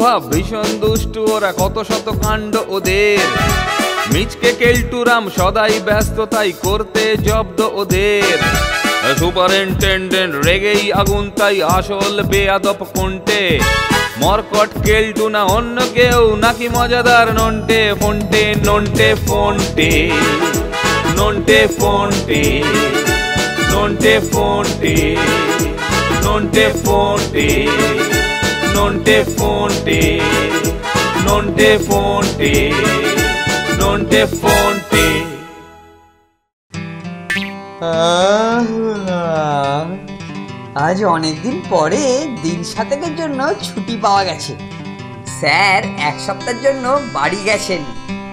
स्वभाव भीषण दुष्टु ओरा कत शत कांड ओदेर मिचके केल्टुराम सदाई व्यस्त ताई करते जब्द ओदेर सुपारिनटेंडेंट रेगेई आगुन ताई आसल बेयादप कोन्टे मरकट केल्टु ना अन्य केउ नाकि मजादार नन्टे फन्टे नन्टे फन्टे नन्टे फन्टे नन्टे फन्टे नन्टे फन्टे Nonte Fonte, Nonte Fonte, Nonte Fonte. आज अनेक दिन परे दिन सातेकेर जोन्नो छुट्टी पावा गेछे। सर एक सप्ताहेर जोन्नो बाड़ी गेछेन,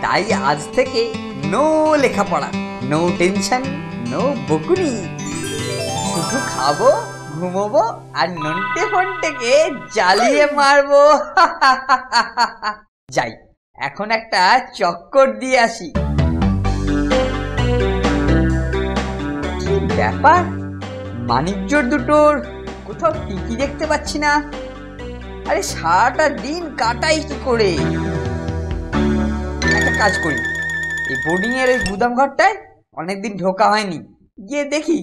ताई आज थेके नो लेखापड़ा, नो टेंशन, नो बकुनी, शुधु खाबो घुमोबो और नन्टे फन्टे के जालिए मारबो। जाई एखोन एकटा चक्कर दिये आसि। कि ब्यापार मानिकजोर दुटोर कोथाओ टिकी देखते पाच्छी ना। अरे साराटा दिन काटाई कि करे? एकटा काज करी, ए बोर्डिंगेर ओई गुदाम घरटाय अनेक दिन ढोका हयनि, गिये देखि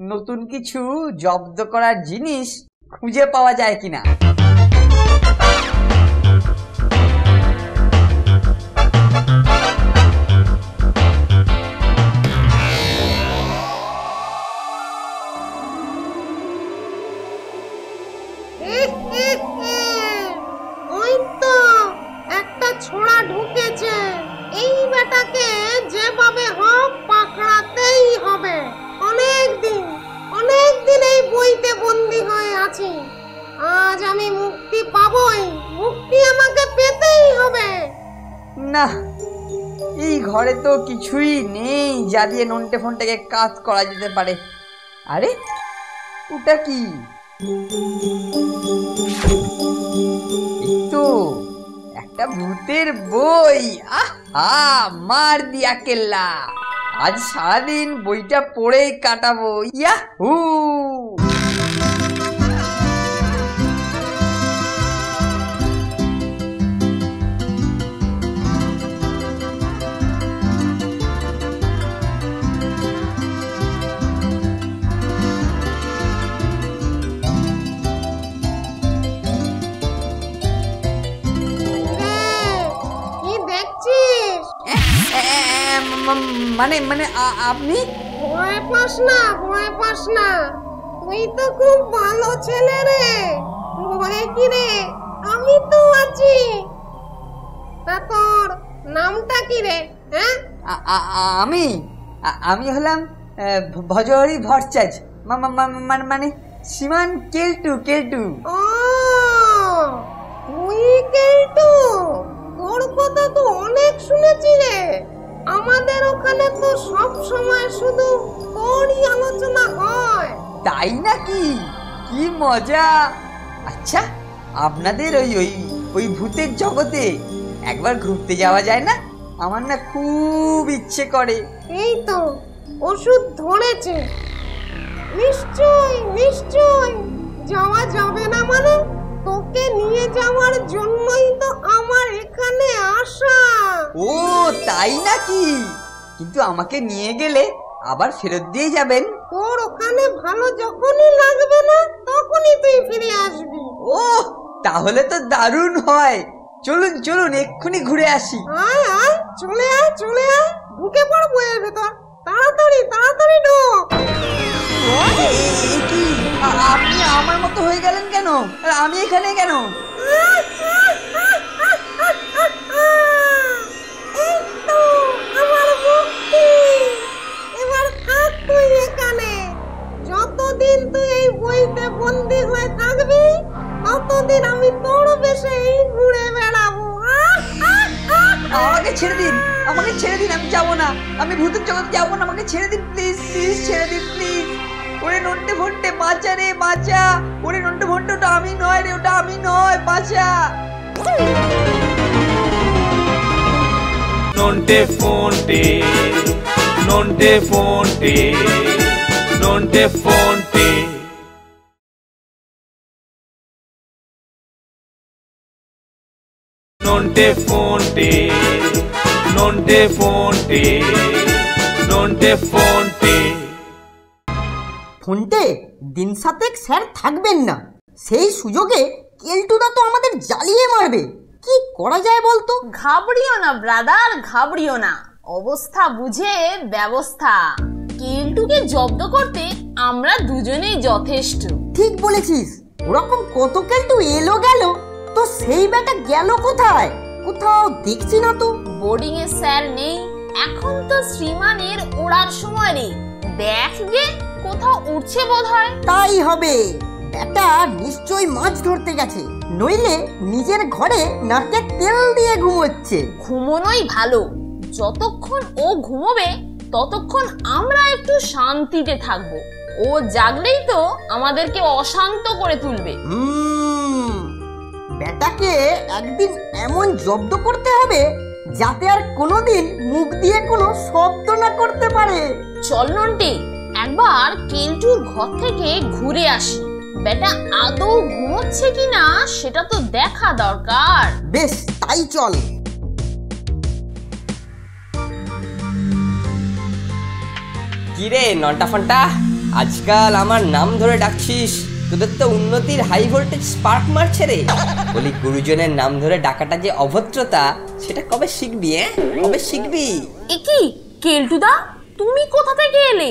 नतून किछु जब्द करार जिनिस खुंजे पावा जाए किना। घरे तो किछुई नेই যা দিয়ে নন্টে ফন্টেকে কাজ করা যেতে পারে। আরে ওটা কি? এতো একটা ভূতের বই। আহা মার দিয়া কেল্লা, আজ সারাদিন বইটা পড়েই কাটাবো। ইয়াহু माने माने आपनी भय पास ना तुई तो खूब भालो छेले रे। भय कि रे आमी तो आছি। তা তোর নামটা কি রে? হ্যাঁ আমি আমি হলাম ভজহরি ভরচাজ, মানে মানে সিমান কেলটু। কেলটু ও তুই কেলটু? তোর কথা তো অনেক শুনেছি রে। আমাদের ওখানে তো সব সময় শুধু তোরই আলোচনা হয়। তাই নাকি? কি মজা। আচ্ছা আপনাদের ওই ওই ওই ভূতের জগতে একবার ঘুরতে যাওয়া যায় না? আমার না খুব ইচ্ছে করে। এই তো ওষুধ ধরেছে। নিশ্চয় নিশ্চয় যাওয়া যাবে না মানে? তোকে নিয়ে যাওয়ার জন্যই তো আমার এখানে আসা। ও তাই নাকি? কিন্তু আমাকে নিয়ে গেলে আবার ফেরত দিয়ে যাবেন? তোর ওখানে ভালো যখনই লাগবে না তখনই তুই ফিরে আসবি। ও তাহলে তো দারুণ হয়। চলুন চলুন এক্ষুনি ঘুরে আসি। আয় আয় চলে আয় চলে আয়, ঢুকে পড়বো এর ভেতর। তাড়াতাড়ি তাড়াতাড়ি ঢোক। আপনি আমার মতো হয়ে গেলেন কেন? আর আমি এখানে কেন? যতদিন তুই এই বইতে বন্দী হয়ে থাকবি ততদিন আমি তোর বেশে ঘুরে বেড়াবো। আমাকে ছেড়ে দিন, আমাকে ছেড়ে দিন, আমি যাবো না, আমি ভূতের জগতে যাবো না, আমাকে ছেড়ে দিন প্লিজ, প্লিজ ছেড়ে দিন প্লিজ। ওরে নন্টে ফন্টে বাঁচা রে বাঁচা। ওরে নন্টে ফন্টে ওটা আমি নয় রে, ওটা আমি নয়, বাঁচা। নন্টে ফন্টে নন্টে ফন্টে নন্টে ফন্টে। नोंटे फोंटे, नोंटे फोंटे, नोंटे फोंटे। फोंटे दिन सातेक सर থাকবেন না, সেই সুযোগে কেলটুদা তো আমাদের জ্বালিয়ে মারবে। কি করা যায় বলতো? ঘাবড়িও না ব্রাদার, ঘাবড়িও না, অবস্থা বুঝে ব্যবস্থা। কেলটুকে জব্দ করতে আমরা দুজনেই যথেষ্ট। ঠিক বলেছিস, ওরকম কত কেলটু এলো গেল, তো সেই বেটা গেল কোথায়? কোথাও দেখছি না তো। বোর্ডিং এ স্যার নেই এখন, তো শ্রীমানের ওড়ার সময় নেই। দেখ গে কোথাও উঠছে বোধহয়। তাই হবে, বেটা নিশ্চয়ই মাছ ধরতে গেছে, নইলে নিজের ঘরে নাকে তেল দিয়ে ঘুমোচ্ছে। ঘুমোনোই ভালো, যতক্ষণ ও ঘুমোবে ততক্ষণ আমরা একটু শান্তিতে থাকবো। ও জাগলেই তো আমাদেরকে অশান্ত করে তুলবে। বেটাকে একদিন এমন জব্দ করতে হবে যাতে আর কোনোদিন মুখ দিয়ে কোনো শব্দ না করতে পারে। চল নন্টে, একবার কেলটুর ঘর থেকে ঘুরে আসি। বেটা আদৌ ঘুমোচ্ছে কিনা সেটা তো দেখা দরকার। বেশ তাই চল। কিরে নন্টা ফন্টা, আজকাল আমার নাম ধরে ডাকছিস? তোদের তো উন্নতির হাই ভোল্টেজ স্পার্ক মারছে রে। বলি গুরুজনের নাম ধরে ডাকাটা যে অভদ্রতা, সেটা কবে শিখবি? কবে শিখবি? একি কেলটুদা, তুমি কোথা থেকে এলে?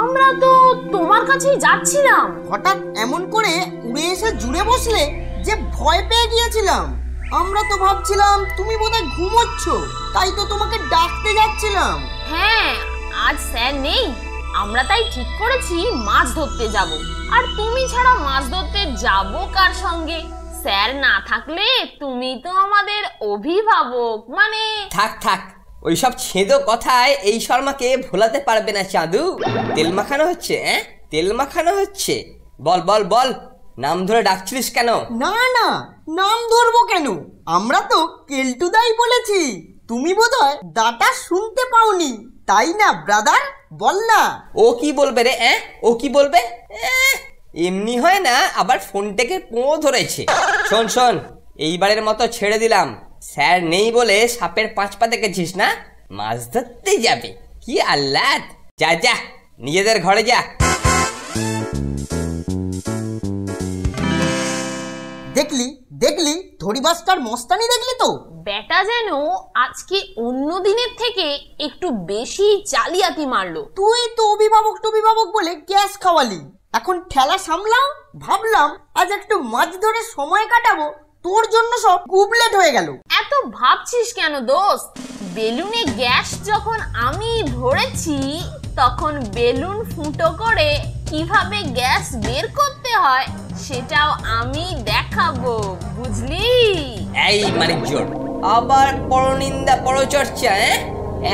আমরা তো তোমার কাছেই যাচ্ছিলাম। হঠাৎ এমন করে উড়ে এসে জুড়ে বসলে যে ভয় পেয়ে গিয়েছিলাম। আমরা তো ভাবছিলাম তুমি বোধহয় ঘুমোচ্ছ, তাই তো তোমাকে ডাকতে যাচ্ছিলাম। হ্যাঁ, আজ স্যার নেই, আমরা তাই ঠিক করেছি মাছ ধরতে যাব। আর তুমি ছাড়া মাছ ধরতে যাব কার সঙ্গে? স্যার না থাকলে তুমি তো আমাদের অভিভাবক। মানে থাক থাক, ওইসব ছেঁদো কথায় এই শর্মাকে ভোলাতে পারবে না চাঁদু। তেল মাখানো হচ্ছে, হ্যাঁ তেল মাখানো হচ্ছে। বল বল বল, নাম ধরে ডাকছিস কেন? না না, নাম ধরবো কেন? আমরা তো কেলটুদাই বলেছি, তুমি বোধহয় দাঁটা শুনতে পাওনি, তাই না ব্রাদার? বল না। ও কি বলবে রে? ও কি বলবে? এমনি হয় না, আবার ফোনটাকে পোঁ ধরেছে। শোন শোন, এইবারের মতো ছেড়ে দিলাম। স্যার নেই বলে সাপের পাঁচ পা দেখেছিস না? মাছ ধরতে যাবে, কি আহ্লাদ! যা যা, নিজেদের ঘরে যা। দেখলি দেখলি ধরিবাজটার মস্তানি, দেখলি তো? বেটা যেন আজকে অন্য দিনের থেকে একটু বেশি চালিয়াতি মারলো। তুই তো অভিভাবক টভিভাবক বলে গ্যাস খাওয়ালি, এখন ঠেলা সামলাও। ভাবলাম আজ একটু মাছ ধরে সময় কাটাবো, তোর জন্য সব গুবলেট হয়ে গেল। এত ভাবছিস কেন দোস্ত? বেলুনে গ্যাস যখন আমি ধরেছি, তখন বেলুন ফুটো করে কিভাবে গ্যাস বের করতে হয় সেটাও আমি দেখাবো, বুঝলি? এই মানিকজোর, আবার পরনিন্দা পরচর্চা।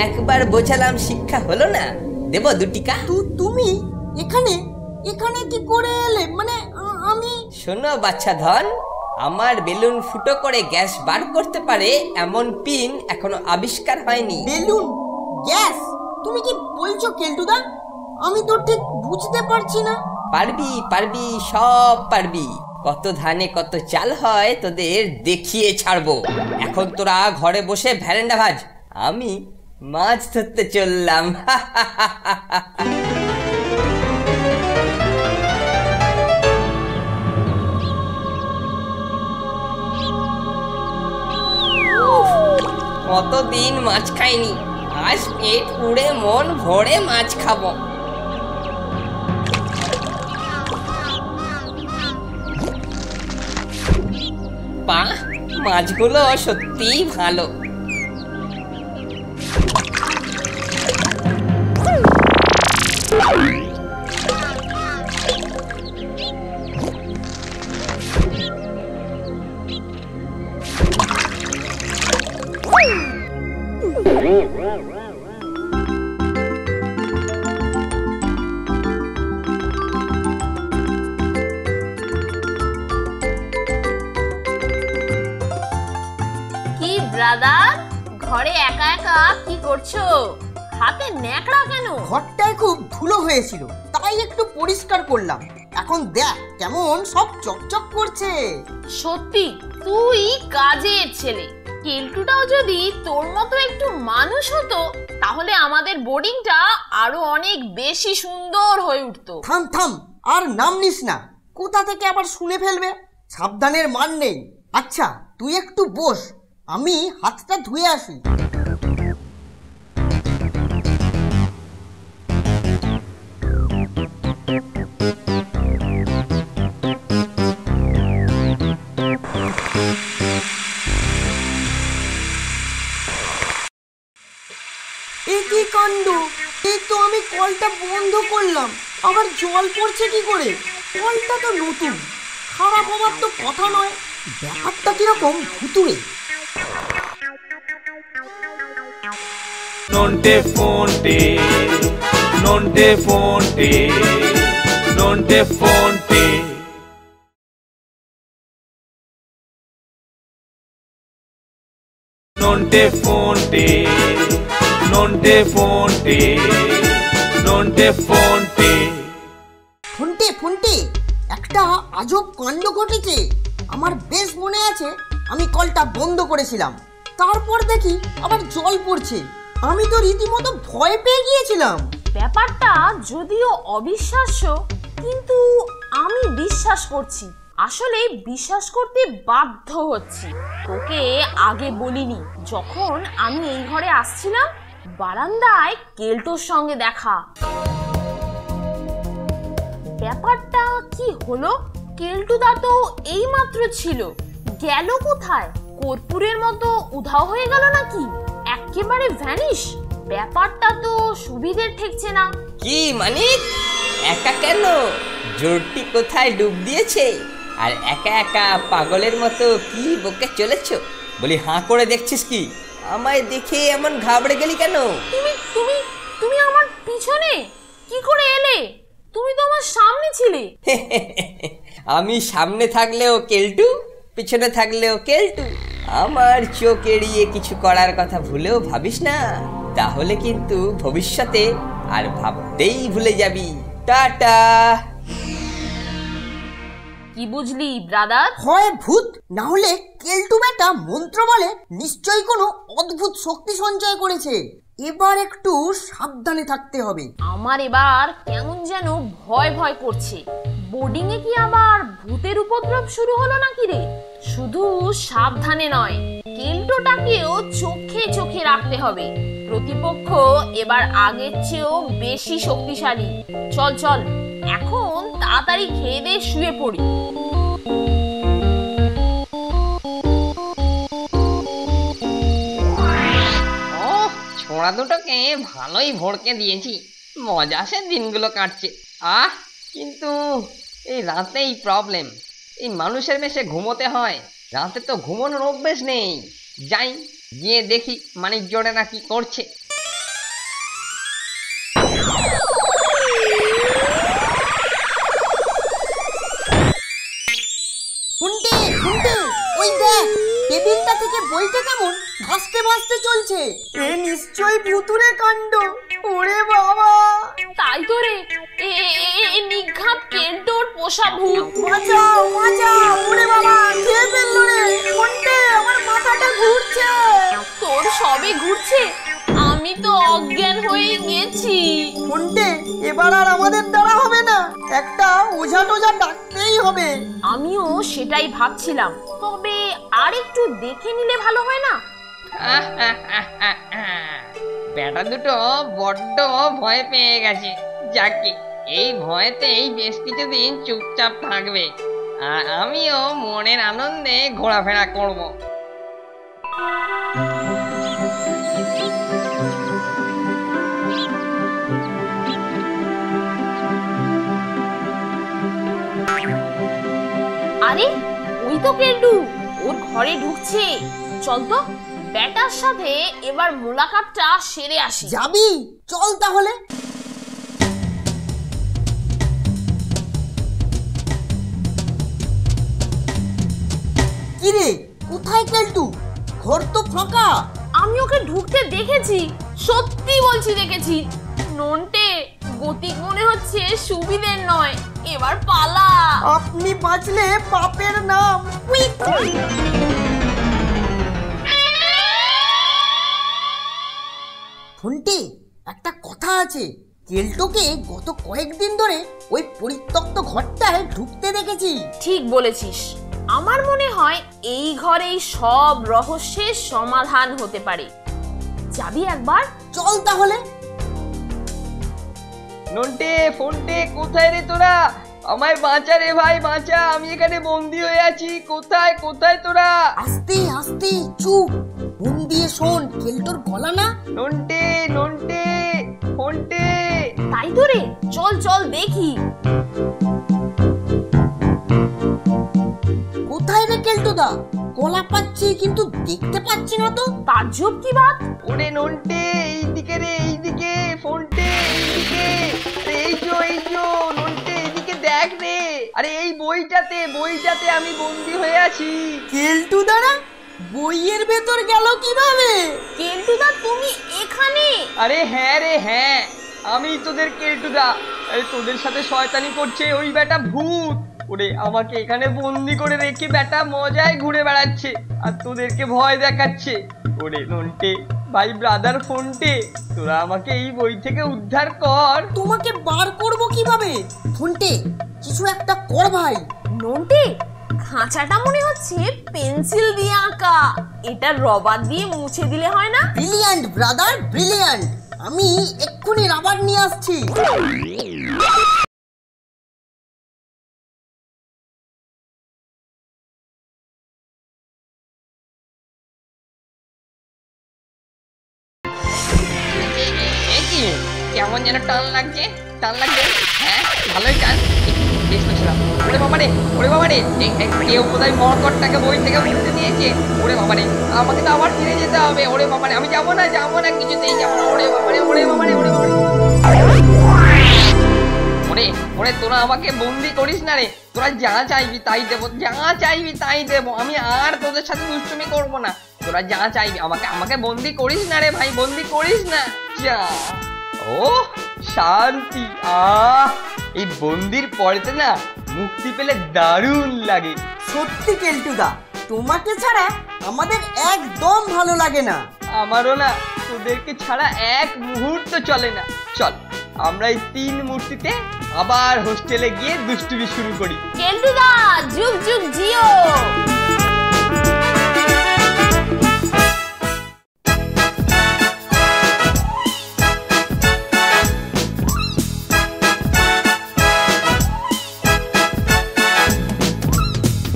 একবার বোঝালাম, শিক্ষা হলো না? দেব দুটিকা। তুমি এখানে এখানে কি করে এলে? মানে আমি, শোনো বাচ্চা ধন, আমার বেলুন ফুটো করে গ্যাস বার করতে পারে এমন পিন এখনো আবিষ্কার হয়নি। Balloon gas? তুমি কি বলছো কেলটুদা? আমি তো ঠিক বুঝতে পারছি না। পারবি পারবি, সব পারবি। কত ধানে কত চাল হয় তোদের দেখিয়ে ছাড়বো। এখন তোরা ঘরে বসে ভ্যারেন্ডা ভাজ, আমি মাছ ধরতে চললাম। কতদিন মাছ খাইনি, আজ পেট পুড়ে মন ভরে মাছ খাবো। মাছগুলো সত্যি ভালো। ঘরে একা একা কি করছো? হাতে ন্যাকড়া কেন? ঘরটায় খুব ধুলো হয়েছিল, সবাই একটু পরিষ্কার করলাম, এখন দেখ কেমন সব চকচক করছে। সত্যি তুই কাজের ছেলে। কেলটুটাও যদি তোর মতো একটু মানুষ হতো তাহলে আমাদের বোর্ডিংটা আরো অনেক বেশি সুন্দর হয়ে উঠতো। থাম থাম, আর নাম নিস না, কোথা থেকে আবার শুনে ফেলবে। সাবধানের মান নেই। আচ্ছা তুই একটু বস, আমি হাতটা ধুয়ে আসি। একই কাণ্ড, এই তো আমি কলটা বন্ধ করলাম, আবার জল পড়ছে কি করে? কলটা তো নতুন, খারাপ হওয়ার তো কথা নয়। ব্যাপারটা কিরকম ভুতুড়ে। নন্টে ফন্টে, নন্টে ফন্টে, নন্টে ফন্টে। নন্টে ফন্টে, নন্টে ফন্টে, নন্টে ফন্টে। ফন্টে ফন্টে, একটা আজব কাণ্ড ঘটেছে। আমার বেশ মনে আছে আমি কলটা বন্ধ করেছিলাম, তারপর দেখি আবার জল পড়ছে। আমি তো রীতিমতো ভয় পেয়ে গিয়েছিলাম। ব্যাপারটা যদিও অবিশ্বাস্য, কিন্তু আমি বিশ্বাস করছি। আসলে বিশ্বাস করতে বাধ্য হচ্ছি। তোকে আগে বলিনি, যখন আমি এই ঘরে আসছিলাম বারান্দায় কেলটোর সঙ্গে দেখা। ব্যাপারটা কি হলো, কেলটুদা তো এই মাত্র ছিল, গেল কোথায়? কর্পূরের মতো উধাও হয়ে গেল নাকি? একেবারে ভ্যানিশ। ব্যাপারটা তো সুবিধের ঠেকছে না। কি মানিক, একা কেন? জোরটি কোথায় ডুব দিয়েছে? আর একা একা পাগলের মতো কি বকে চলেছ? বলি হাঁ করে দেখছিস কি? আমায় দেখে এমন ঘাবড়ে গেলি কেন? তুমি তুমি তুমি আমার পিছনে কি করে এলে? তুমি তো আমার সামনে ছিলে। আমি সামনে থাকলেও কেলটু, পিছনে থাকলেও কেলটু। আমার চোখ এড়িয়ে কিছু করার কথা ভুলেও ভাবিস না, তাহলে কিন্তু ভবিষ্যতে আর ভাবতেই ভুলে যাবি। টাটা। কি বুঝলি ব্রাদার? হয় ভূত, না হলে কেলটু বেটা মন্ত্র বলে নিশ্চয়ই কোনো অদ্ভুত শক্তি সঞ্চয় করেছে। এবার একটু সাবধানে থাকতে হবে। আমার এবার কেমন যেন ভয় ভয় করছে। বোর্ডিং এ কি আবার ভূতের উপদ্রব শুরু হলো নাকি রে? শুধু সাবধানে নয়, কেলটোটাকেও চোখে চোখে রাখতে হবে। প্রতিপক্ষ এবার আগের চেয়েও বেশি শক্তিশালী। চল চল, এখন তাড়াতাড়ি খেয়ে দিয়ে শুয়ে পড়ি। ওরা দুটোকে ভালোই ভড়কে দিয়েছি, মজা সে দিনগুলো কাটছে। আহ, কিন্তু এই রাতেই প্রবলেম। এই মানুষের বেশে ঘুমোতে হয়, রাতে তো ঘুমোনোর অভ্যেস নেই। যাই গিয়ে দেখি মানিক জোড়েরা কি করছে। টেবিলটা থেকে বইটা কেমন ভাসতে ভাসতে চলছে। এ নিশ্চয়ই ভূতুরে কাণ্ড। ওরে বাবা, তাই তো রে। এ নিঘাত কেন্টোর পোষা ভূত। বাঁচাও বাঁচাও, ওরে বাবা খেয়ে ফেললো রে। ফন্টে আমার মাথাটা ঘুরছে। তোর সবে ঘুরছে, আমি তো অজ্ঞান হয়ে গেছি। ফন্টে এবার আর আমাদের দ্বারা হবে না, একটা ওঝা টোঝা ডাকতেই হবে। আমিও সেটাই ভাবছিলাম, তবে আর একটু দেখে নিলে ভালো হয় না? ব্যাটা দুটো বড্ড ভয় পেয়ে গেছে। যাকে এই ভয়তেই বেশ কিছুদিন চুপচাপ থাকবে, আর আমিও মনের আনন্দে ঘোরাফেরা করব। আরে ওই তো কেলটু ওর ঘরে ঢুকছে। চল তো ব্যাটার সাথে এবার মোলাকাতটা সেরে আসি। যাবি? চল তাহলে। কি রে, কোথায় কেলটু? ঘর তো ফাঁকা। আমি ওকে ঢুকতে দেখেছি, সত্যি বলছি দেখেছি। নন্টে, গতিক মনে হচ্ছে সুবিধের নয়, এবার পালা। আপনি বাঁচলে পাপের নাম। ফন্টি, একটা কথা আছে, কেলটোকে গত কয়েকদিন ধরে ওই পরিত্যক্ত ঘরটায় ঢুকতে দেখেছি। ঠিক বলেছিস, আমার মনে হয় এই ঘরেই সব রহস্যের সমাধান হতে পারে। যাবি একবার? চল তাহলে। নন্টে ফন্টে কোথায় রে তোরা? আমায় বাঁচা রে ভাই, বাঁচা, আমি এখানে বন্দি হয়ে আছি। কোথায় কোথায় তোরা? আস্তে আস্তে, চুপ, মন দিয়ে শোন। কেলটোর গলা না। নন্টে নন্টে ফন্টে। তাই তো রে, চল চল দেখি। কোথায় রে কেলটোদা? গলা পাচ্ছি কিন্তু দেখতে পাচ্ছি না তো। তাজ্জব কি বাত! ওরে নন্টে, এইদিকে রে, এইদিকে। ফন্টে এইদিকে, এই যো এই যো। নন্টে এইদিকে দেখ রে। আরে এই বইটাতে, বইটাতে আমি বন্দি হয়ে আছি। কেলটুদা বইয়ের ভেতর গেল কিভাবে? কেলটুদা তুমি এখানে? আরে হ্যাঁ রে হ্যাঁ, আমি তোদের কেলটুদা। আরে তোদের সাথে শয়তানি করছে ওই বেটা ভূত। ওরে আমাকে এখানে বন্দি করে রেখে বেটা মজায় ঘুরে বেড়াচ্ছে আর তোদেরকে ভয় দেখাচ্ছে। ওরে নন্টে ভাই, ব্রাদার ফন্টে, তোরা আমাকে এই বই থেকে উদ্ধার কর। তোমাকে বার করব কিভাবে? ফন্টে কিছু একটা কর ভাই। নন্টে, খাঁচাটা মনে হচ্ছে পেন্সিল দিয়ে আঁকা, এটা রবার দিয়ে মুছে দিলে হয় না? Brilliant brother, brilliant. আমি এক্ষুনি রবার নিয়ে আসছি। কেমন যেন টান লাগছে, টান লাগছে। হ্যাঁ ভালোই টান। ওরে বাবা রে, ওরে বাবা রে, কেউ কোথায় মরকটটাকে বই থেকে উঠতে নিয়েছে। ওরে বাবা রে, আমাকে তো আবার ফিরে যেতে হবে। ওরে বাবা রে, আমি যাবো না, যাবো না, কিছুতেই যাবো না। ওরে বাবা রে, ওরে বাবা রে, ওরে বাবা রে। ওরে ওরে, তোরা আমাকে বন্দি করিস না রে। তোরা যা চাইবি তাই দেবো, যা চাইবি তাই দেবো। আমি আর তোদের সাথে দুষ্টুমি করবো না। তোরা যা চাইবি, আমাকে আমাকে বন্দি করিস না রে ভাই, বন্দি করিস না। যা, ও শান্তি। আহ, এই বন্দির পরেতে না মুক্তি পেলে দারুণ লাগে। সত্যি কেলটুদা, তোমাকে ছাড়া আমাদের একদম ভালো লাগে না। আমারও না, তোদেরকে ছাড়া এক মুহূর্ত চলে না। চল আমরা এই তিন মূর্তিতে আবার হোস্টেলে গিয়ে দুষ্টুমি শুরু করি। কেলটুদা যুগ যুগ জিও।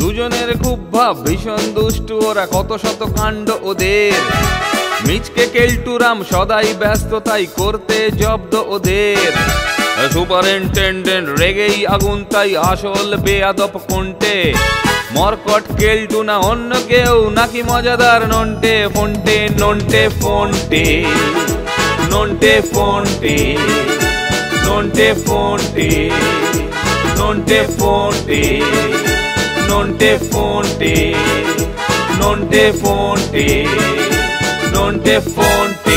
দুজনের খুব ভাব, ভীষণ দুষ্টু ওরা, কত শত কাণ্ড ওদের। মিচকে কেলটুরাম সদাই ব্যস্ত, তাই করতে জব্দ ওদের। সুপারিনটেনডেন্ট রেগেই আগুন, তাই আসল বেয়াদব কোনটে। মরকট কেলটু না অন্য কেউ, নাকি মজাদার নন্টে ফন্টে? নন্টে ফন্টে, নন্টে ফন্টে, নন্টে ফন্টে, নন্টে ফন্টে, নন্টে ফন্টে, নন্টে ফন্টে, নন্টে ফন্টে।